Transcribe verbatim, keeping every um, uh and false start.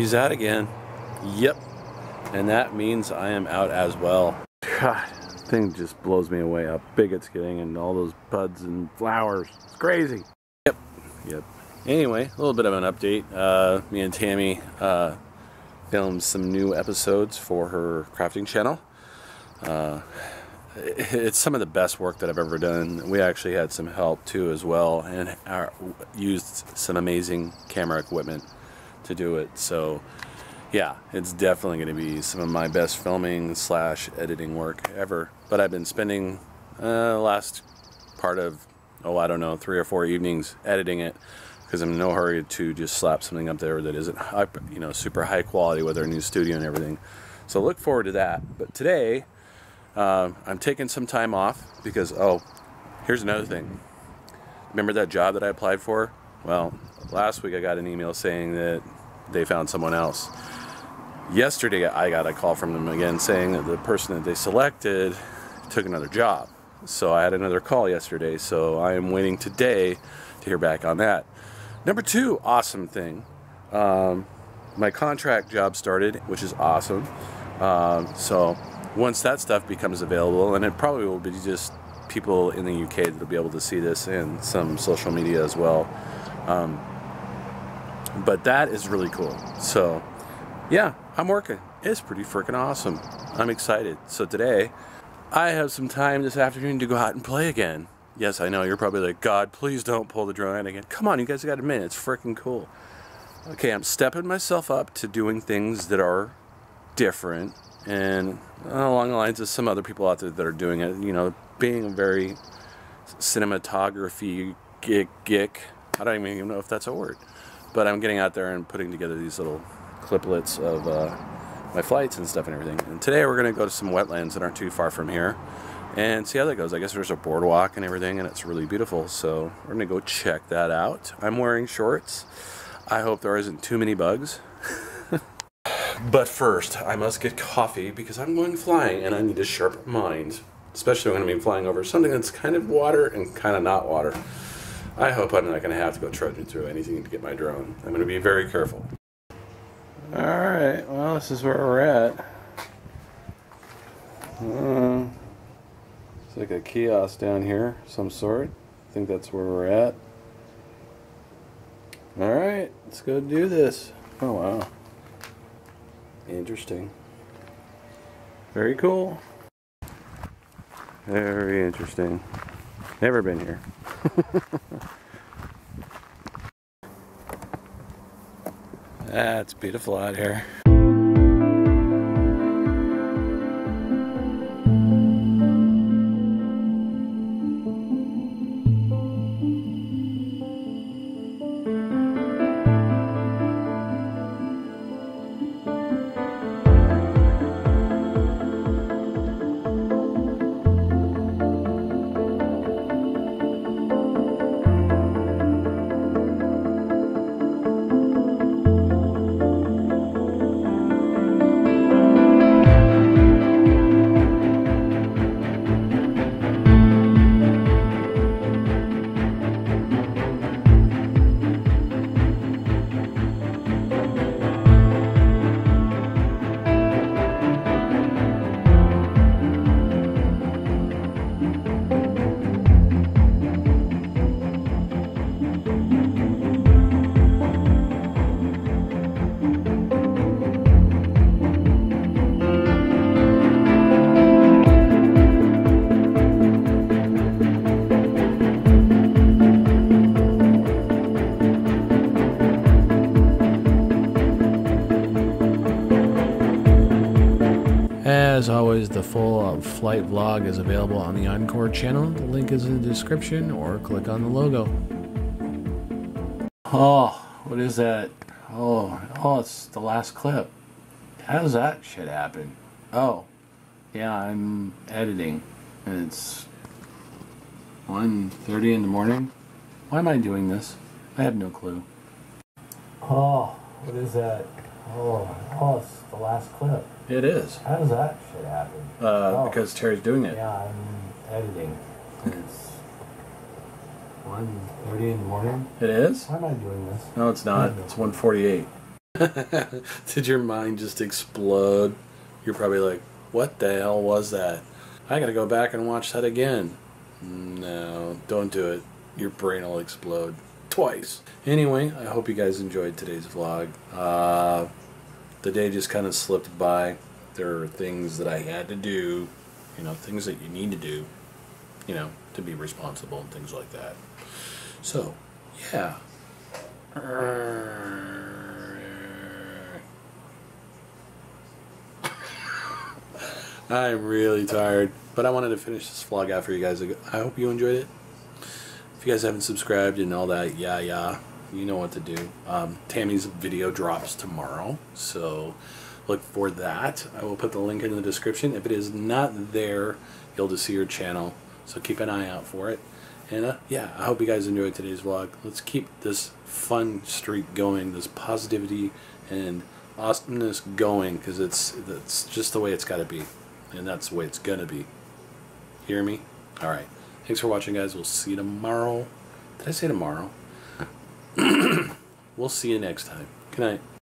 she's out again. Yep. And that means I am out as well. God, this thing just blows me away how big it's getting and all those buds and flowers. It's crazy. Yep. Yep. Anyway, a little bit of an update. Uh, me and Tammy uh, filmed some new episodes for her crafting channel. Uh, it's some of the best work that I've ever done. We actually had some help too as well, and our, used some amazing camera equipment to do it. So yeah, it's definitely going to be some of my best filming slash editing work ever. But I've been spending uh, the last part of, oh, I don't know, three or four evenings editing it, because I'm in no hurry to just slap something up there that isn't, you know, super high quality with our new studio and everything. So look forward to that. But today, uh, I'm taking some time off because, oh, here's another thing. Remember that job that I applied for? Well, last week I got an email saying that they found someone else. Yesterday I got a call from them again saying that the person that they selected took another job. So I had another call yesterday. So I am waiting today to hear back on that. Number two awesome thing, um, my contract job started, which is awesome. Um, so once that stuff becomes available, and it probably will be just people in the U K that will be able to see this and some social media as well. Um, but that is really cool. So yeah, I'm working. It's pretty freaking awesome. I'm excited. So today, I have some time this afternoon to go out and play again. Yes, I know, you're probably like, God, please don't pull the drone out again. Come on, you guys got a minute. It's freaking cool. Okay, I'm stepping myself up to doing things that are different and along the lines of some other people out there that are doing it. You know, being a very cinematography geek, geek. I don't even know if that's a word. But I'm getting out there and putting together these little cliplets of uh, my flights and stuff and everything. And today we're going to go to some wetlands that aren't too far from here and see how that goes. I guess there's a boardwalk and everything, and it's really beautiful, so we're gonna go check that out. I'm wearing shorts. I hope there isn't too many bugs. But first, I must get coffee because I'm going flying and I need a sharp mind, especially when I'm be flying over something that's kind of water and kind of not water. I hope I'm not gonna have to go trudging through anything to get my drone. I'm gonna be very careful. All right, well, this is where we're at. Uh, It's like a kiosk down here, some sort. I think that's where we're at. All right, let's go do this. Oh, wow. Interesting. Very cool. Very interesting. Never been here. That's beautiful out here. As always, the full flight vlog is available on the Encore channel. The link is in the description, or click on the logo. Oh, what is that? Oh, oh, it's the last clip. How does that shit happen? Oh, yeah, I'm editing, and it's one thirty in the morning. Why am I doing this? I have no clue. Oh, what is that? Oh, oh, it's the last clip. It is. How does that shit happen? Uh, oh. Because Terry's doing it. Yeah, I'm editing. It's one thirty in the morning. It is? Why am I doing this? No, it's not. It's one forty-eight. Did your mind just explode? You're probably like, what the hell was that? I gotta go back and watch that again. No, don't do it. Your brain will explode twice. Anyway, I hope you guys enjoyed today's vlog. Uh, the day just kind of slipped by. There are things that I had to do, you know, things that you need to do, you know, to be responsible and things like that. So, yeah. I'm really tired, but I wanted to finish this vlog out for you guys. I hope you enjoyed it. If you guys haven't subscribed and all that, yeah, yeah, you know what to do. Um, Tammy's video drops tomorrow, so look for that. I will put the link in the description. If it is not there, you'll just see her channel, so keep an eye out for it. And uh, yeah, I hope you guys enjoyed today's vlog. Let's keep this fun streak going, this positivity and awesomeness going, because it's, it's just the way it's got to be. And that's the way it's going to be. Hear me? Alright. Thanks for watching, guys. We'll see you tomorrow. Did I say tomorrow? We'll see you next time. Good night.